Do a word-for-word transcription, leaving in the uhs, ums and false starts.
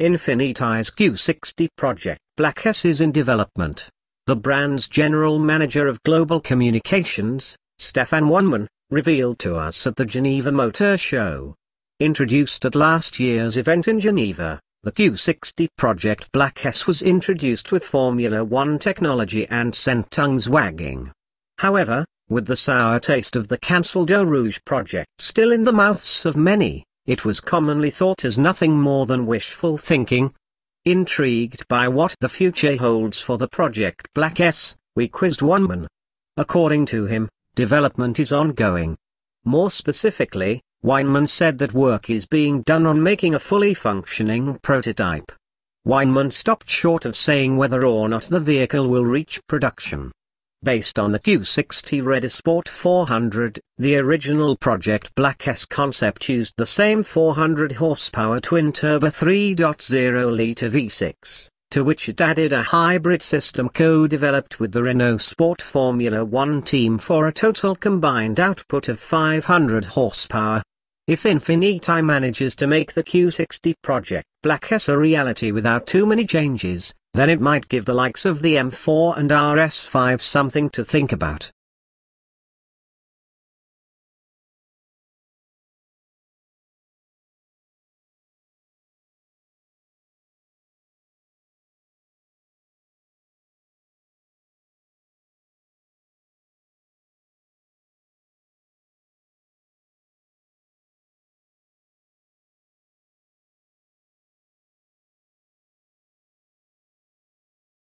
Infiniti's Q sixty Project Black S is in development. The brand's general manager of global communications, Stefan Weinmann, revealed to us at the Geneva Motor Show. Introduced at last year's event in Geneva, the Q sixty Project Black S was introduced with Formula One technology and sent tongues wagging. However, with the sour taste of the cancelled Eau Rouge project still in the mouths of many, it was commonly thought as nothing more than wishful thinking. Intrigued by what the future holds for the Project Black S, we quizzed Weinmann. According to him, development is ongoing. More specifically, Weinmann said that work is being done on making a fully functioning prototype. Weinmann stopped short of saying whether or not the vehicle will reach production. Based on the Q sixty Red Sport four hundred, the original Project Black S concept used the same four hundred horsepower twin-turbo three point oh litre V six, to which it added a hybrid system co-developed with the Renault Sport Formula One team for a total combined output of five hundred horsepower. If Infiniti manages to make the Q sixty Project Black S a reality without too many changes, then it might give the likes of the M four and R S five something to think about.